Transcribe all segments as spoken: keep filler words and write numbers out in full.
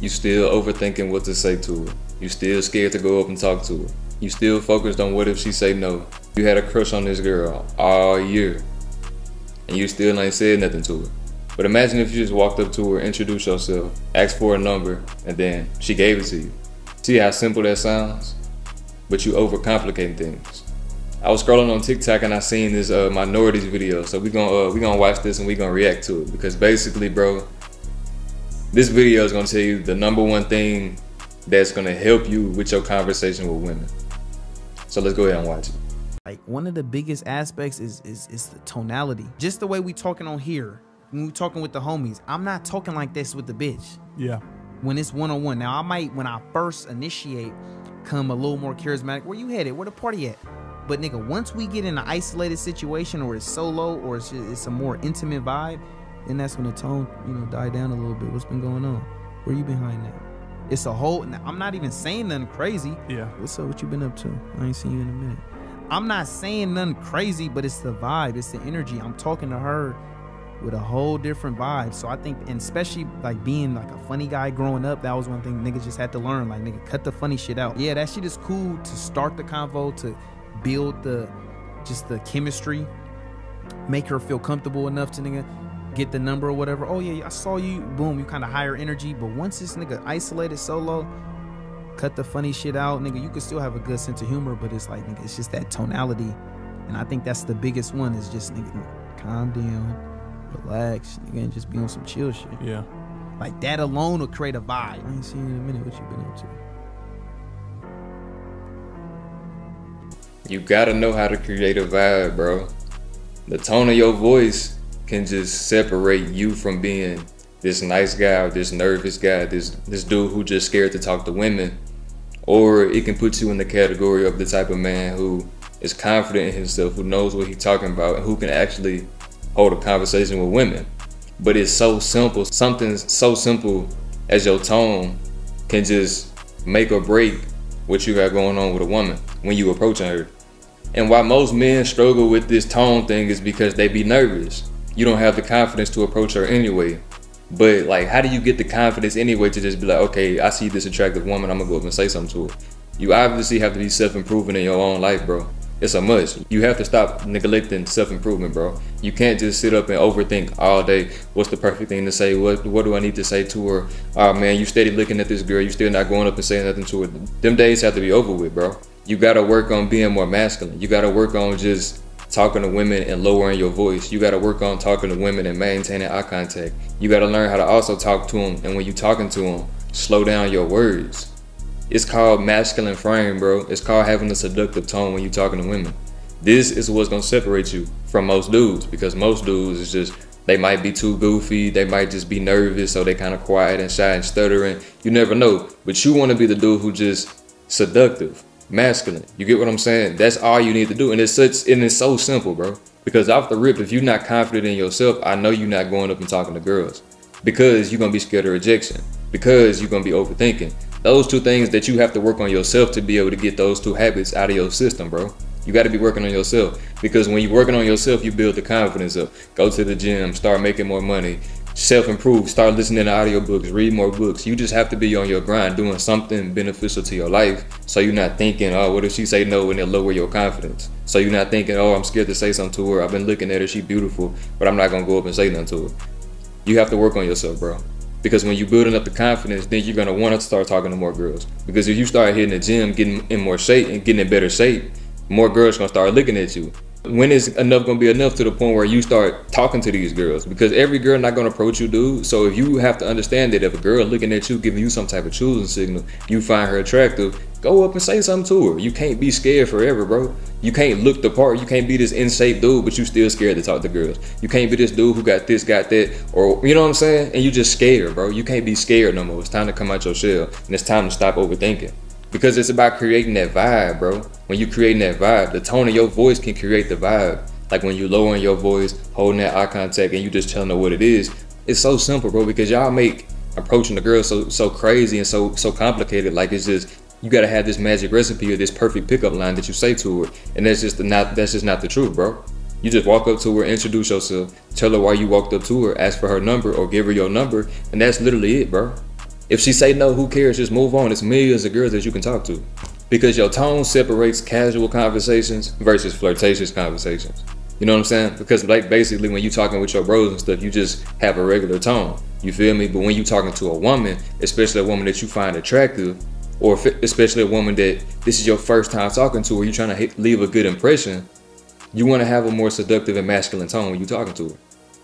you still overthinking what to say to her. You still scared to go up and talk to her. You still focused on what if she say no. You had a crush on this girl all year, and you still ain't said nothing to her. But imagine if you just walked up to her, introduced yourself, asked for a number, and then she gave it to you. See how simple that sounds? But you overcomplicate things. I was scrolling on TikTok and I seen this uh, minorities video, so we gonna uh, we gonna watch this and we gonna react to it, because basically, bro, this video is gonna tell you the number one thing that's gonna help you with your conversation with women. So let's go ahead and watch it. Like, one of the biggest aspects is is is the tonality, just the way we talking on here. When we talking with the homies, I'm not talking like this with the bitch. Yeah. When it's one on one, now I might, when I first initiate, come a little more charismatic. Where you headed? Where the party at? But nigga, once we get in an isolated situation, or it's solo, or it's just, it's a more intimate vibe, then that's when the tone, you know, die down a little bit. What's been going on? Where you behind that? It's a whole. I'm not even saying nothing crazy. Yeah. What's up? What you been up to? I ain't seen you in a minute. I'm not saying nothing crazy, but it's the vibe. It's the energy. I'm talking to her with a whole different vibe. So I think, and especially like being like a funny guy growing up, that was one thing niggas just had to learn. Like, nigga, cut the funny shit out. Yeah, that shit is cool to start the convo, to build the, just the chemistry, make her feel comfortable enough to, nigga, get the number or whatever. Oh yeah, I saw you. Boom, you kind of higher energy. But once this nigga isolated solo, cut the funny shit out, nigga. You can still have a good sense of humor, but it's like, nigga, it's just that tonality. And I think that's the biggest one, is just, nigga, calm down, relax, nigga, and just be on some chill shit. Yeah. Like, that alone will create a vibe. I ain't seen you in a minute. What you been up to? You gotta know how to create a vibe, bro. The tone of your voice can just separate you from being this nice guy, or this nervous guy, this this dude who just scared to talk to women, or it can put you in the category of the type of man who is confident in himself, who knows what he's talking about, and who can actually hold a conversation with women. But it's so simple. Something so simple as your tone can just make or break what you got going on with a woman when you approaching her. And why most men struggle with this tone thing is because they be nervous. You don't have the confidence to approach her anyway. But like, how do you get the confidence anyway to just be like, okay, I see this attractive woman, I'm gonna go up and say something to her? You obviously have to be self-improving in your own life, bro. It's a must. You have to stop neglecting self-improvement, bro. You can't just sit up and overthink all day. What's the perfect thing to say? What what do I need to say to her? Oh man, you steady looking at this girl, you still not going up and saying nothing to her. Them days have to be over with, bro. You gotta work on being more masculine. You gotta work on just talking to women and lowering your voice. You gotta work on talking to women and maintaining eye contact. You gotta learn how to also talk to them, and when you talking to them, slow down your words. It's called masculine frame, bro. It's called having a seductive tone when you talking to women. This is what's gonna separate you from most dudes, because most dudes is just, they might be too goofy, they might just be nervous, so they kinda quiet and shy and stuttering. You never know, but you wanna be the dude who just seductive. Masculine, you get what I'm saying? That's all you need to do, and it's such, and it's so simple, bro. Because off the rip, if you're not confident in yourself, I know you're not going up and talking to girls, because you're gonna be scared of rejection, because you're gonna be overthinking. Those two things that you have to work on yourself to be able to get those two habits out of your system, bro. You got to be working on yourself, because when you're working on yourself, you build the confidence up. Go to the gym, start making more money, self-improve, start listening to audiobooks, read more books. You just have to be on your grind, doing something beneficial to your life, so you're not thinking, oh, what if she say no, and it'll lower your confidence. So you're not thinking, oh, I'm scared to say something to her, I've been looking at her, she's beautiful, but I'm not gonna go up and say nothing to her. You have to work on yourself, bro, because when you're building up the confidence, then you're gonna want to start talking to more girls. Because if you start hitting the gym, getting in more shape and getting in better shape, more girls gonna start looking at you. When is enough gonna be enough to the point where you start talking to these girls? Because every girl not gonna approach you, dude. So if you have to understand that if a girl looking at you, giving you some type of choosing signal, you find her attractive, go up and say something to her. You can't be scared forever, bro. You can't look the part. You can't be this in shape dude, but you still scared to talk to girls. You can't be this dude who got this, got that, or you know what I'm saying? And you just scared, bro. You can't be scared no more. It's time to come out your shell, and it's time to stop overthinking. Because it's about creating that vibe, bro. When you're creating that vibe, the tone of your voice can create the vibe. Like when you're lowering your voice, holding that eye contact, and you just telling her what it is. It's so simple, bro, because y'all make approaching the girl so so crazy and so so complicated. Like, it's just, you gotta have this magic recipe or this perfect pickup line that you say to her. And that's just the not that's just not the truth, bro. You just walk up to her, introduce yourself, tell her why you walked up to her, ask for her number or give her your number, and that's literally it, bro. If she say no, who cares? Just move on. It's millions of girls that you can talk to. Because your tone separates casual conversations versus flirtatious conversations. You know what I'm saying? Because like basically when you talking with your bros and stuff, you just have a regular tone. You feel me? But when you talking to a woman, especially a woman that you find attractive, or especially a woman that this is your first time talking to, or you're trying to leave a good impression, you want to have a more seductive and masculine tone when you're talking to her.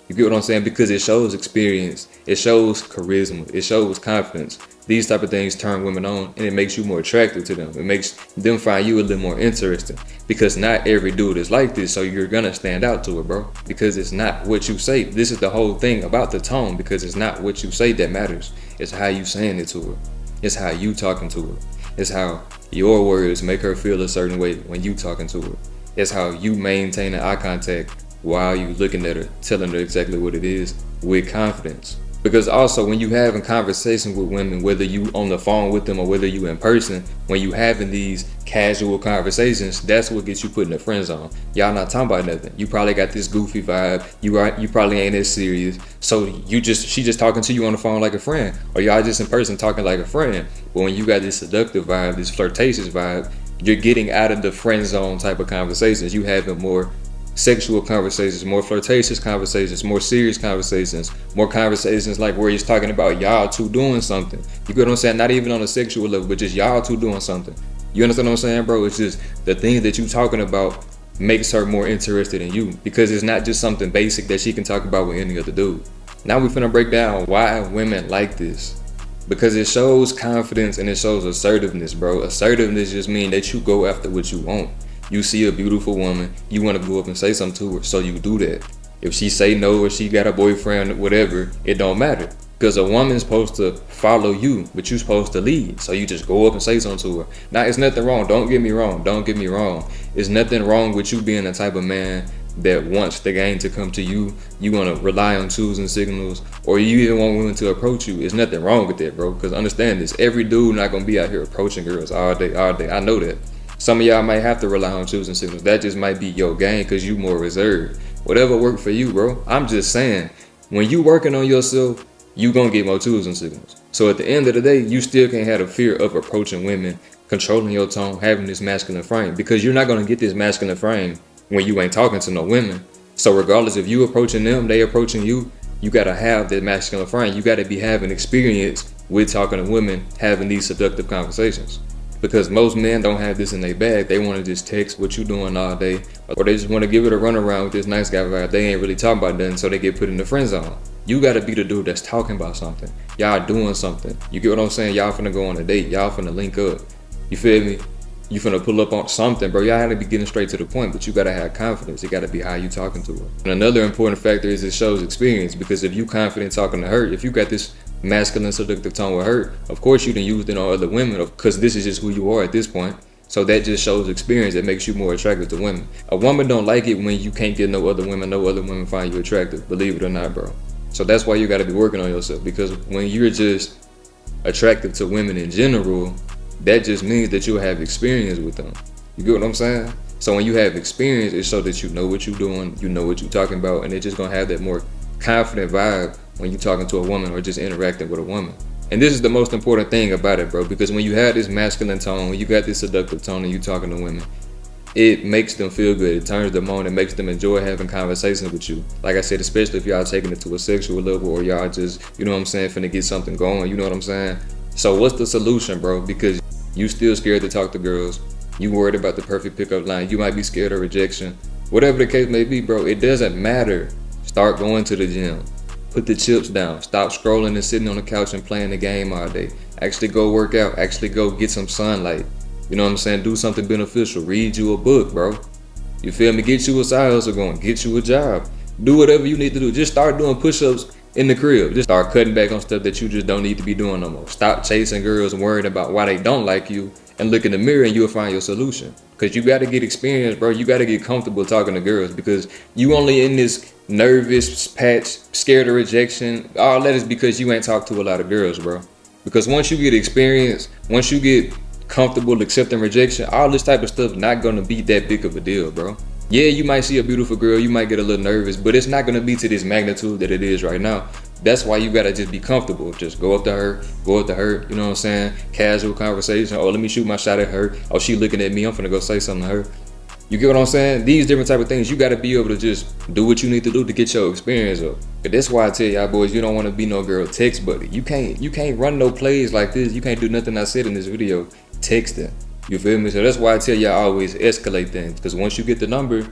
You get what I'm saying? Because it shows experience, it shows charisma, it shows confidence. These type of things turn women on, and it makes you more attractive to them. It makes them find you a little more interesting, because not every dude is like this. So you're gonna stand out to it, bro, because it's not what you say. This is the whole thing about the tone, because it's not what you say that matters. It's how you saying it to her. It's how you talking to her. It's how your words make her feel a certain way when you talking to her. It's how you maintain an eye contact while you looking at her, telling her exactly what it is with confidence. Because also when you having conversations with women, whether you on the phone with them or whether you in person, when you having these casual conversations, that's what gets you put in the friend zone. Y'all not talking about nothing. You probably got this goofy vibe. You are, you probably ain't as serious. So you just, she just talking to you on the phone like a friend, or y'all just in person talking like a friend. But when you got this seductive vibe, this flirtatious vibe, you're getting out of the friend zone type of conversations. You having more sexual conversations, more flirtatious conversations, more serious conversations, more conversations like where he's talking about y'all two doing something. You get what I'm saying? Not even on a sexual level, but just y'all two doing something. You understand what I'm saying, bro? It's just the thing that you talking about makes her more interested in you, because it's not just something basic that she can talk about with any other dude. Now we finna break down why women like this. Because it shows confidence and it shows assertiveness, bro. Assertiveness just means that you go after what you want. You see a beautiful woman, you want to go up and say something to her, so you do that. If she say no, or she got a boyfriend or whatever, it don't matter. Because a woman's supposed to follow you, but you're supposed to lead. So you just go up and say something to her. Now, it's nothing wrong. Don't get me wrong. Don't get me wrong. It's nothing wrong with you being the type of man that wants the game to come to you. You want to rely on twos and signals, or you even want women to approach you. There's nothing wrong with that, bro. Because understand this, every dude not going to be out here approaching girls all day, all day. I know that. Some of y'all might have to rely on twos and signals. That just might be your game because you more reserved. Whatever worked for you, bro. I'm just saying, when you working on yourself, you gonna get more twos and signals. So at the end of the day, you still can't have a fear of approaching women, controlling your tone, having this masculine frame, because you're not gonna get this masculine frame when you ain't talking to no women. So regardless if you approaching them, they approaching you, you gotta have that masculine frame. You gotta be having experience with talking to women, having these seductive conversations. Because most men don't have this in their bag. They want to just text what you doing all day, or they just want to give it a runaround with this nice guy vibe. They ain't really talking about nothing, so they get put in the friend zone. You got to be the dude that's talking about something. Y'all doing something. You get what I'm saying? Y'all finna go on a date. Y'all finna link up. You feel me? You finna pull up on something, bro. Y'all had to be getting straight to the point, but you got to have confidence. It got to be how you talking to her. And another important factor is it shows experience, because if you confident talking to her, if you got this masculine seductive tone with her, of course you done used it on other women, because this is just who you are at this point. So that just shows experience. That makes you more attractive to women. A woman don't like it when you can't get no other women, no other women find you attractive, believe it or not, bro. So that's why you got to be working on yourself, because when you're just attractive to women in general, that just means that you'll have experience with them. You get what I'm saying? So when you have experience, it's so that you know what you're doing, you know what you're talking about, and it's just gonna have that more confident vibe when you're talking to a woman or just interacting with a woman. And this is the most important thing about it, bro, because when you have this masculine tone, when you got this seductive tone and you talking to women, it makes them feel good. It turns them on. It makes them enjoy having conversations with you. Like I said, especially if y'all taking it to a sexual level, or y'all just, you know what I'm saying, finna get something going, you know what I'm saying? So what's the solution, bro? Because you still scared to talk to girls. You worried about the perfect pickup line. You might be scared of rejection. Whatever the case may be, bro, it doesn't matter. Start going to the gym. Put the chips down. Stop scrolling and sitting on the couch and playing the game all day. Actually go work out. Actually go get some sunlight. You know what I'm saying? Do something beneficial. Read you a book, bro. You feel me? Get you a side hustle going. Get you a job. Do whatever you need to do. Just start doing push-ups in the crib. Just start cutting back on stuff that you just don't need to be doing no more. Stop chasing girls and worrying about why they don't like you, and look in the mirror and you'll find your solution. Because you got to get experience, bro. You got to get comfortable talking to girls, because you only in this nervous patch, scared of rejection, all that is because you ain't talked to a lot of girls, bro. Because once you get experience, once you get comfortable accepting rejection, all this type of stuff not going to be that big of a deal, bro. Yeah, you might see a beautiful girl, you might get a little nervous, but it's not going to be to this magnitude that it is right now. That's why you gotta just be comfortable. Just go up to her, go up to her, you know what I'm saying? Casual conversation. Oh, let me shoot my shot at her. Oh, she looking at me, I'm finna go say something to her. You get what I'm saying? These different type of things, you gotta be able to just do what you need to do to get your experience up. But that's why I tell y'all boys, you don't wanna be no girl text buddy. You can't, you can't run no plays like this. You can't do nothing I said in this video texting. You feel me? So that's why I tell y'all always escalate things, because once you get the number,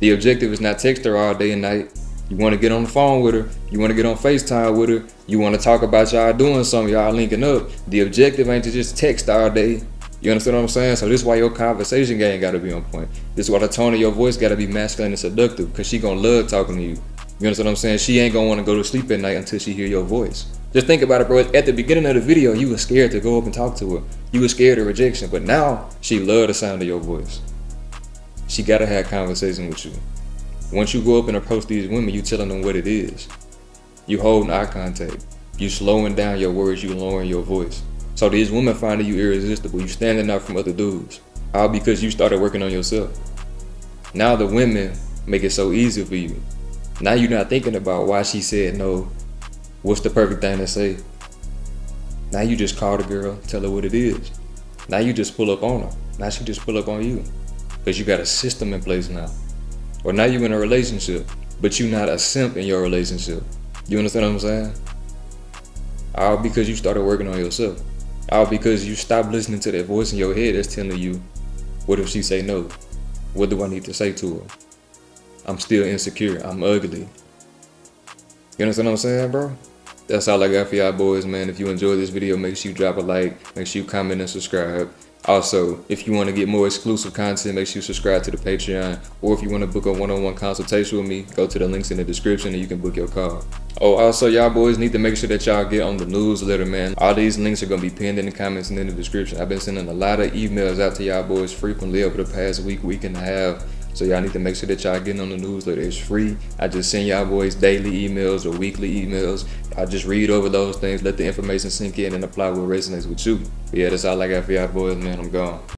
the objective is not text her all day and night. You want to get on the phone with her. You want to get on FaceTime with her. You want to talk about y'all doing something, y'all linking up. The objective ain't to just text all day. You understand what I'm saying? So this is why your conversation game got to be on point. This is why the tone of your voice got to be masculine and seductive, because she going to love talking to you. You understand what I'm saying? She ain't going to want to go to sleep at night until she hear your voice. Just think about it, bro. At the beginning of the video, you were scared to go up and talk to her. You were scared of rejection, but now she love the sound of your voice. She got to have a conversation with you. Once you go up and approach these women, you telling them what it is. You holding eye contact. You slowing down your words, you lowering your voice. So these women finding you irresistible. You standing out from other dudes. All because you started working on yourself. Now the women make it so easy for you. Now you're not thinking about why she said no. What's the perfect thing to say? Now you just call the girl, tell her what it is. Now you just pull up on her. Now she just pull up on you. Because you got a system in place now. Or now you're in a relationship, but you're not a simp in your relationship. You understand what I'm saying? All because you started working on yourself. All because you stopped listening to that voice in your head that's telling you, what if she say no? What do I need to say to her? I'm still insecure. I'm ugly. You understand what I'm saying, bro? That's all I got for y'all boys, man. If you enjoyed this video, make sure you drop a like. Make sure you comment and subscribe. Also, if you want to get more exclusive content, make sure you subscribe to the Patreon. Or if you want to book a one-on-one consultation with me, go to the links in the description and you can book your call. Oh, also, y'all boys need to make sure that y'all get on the newsletter, man. All these links are going to be pinned in the comments and in the description. I've been sending a lot of emails out to y'all boys frequently over the past week, week and a half. So y'all need to make sure that y'all getting on the newsletter. It's free. I just send y'all boys daily emails or weekly emails. I just read over those things, let the information sink in and apply what resonates with you. But yeah, that's all I got for y'all boys, man. I'm gone.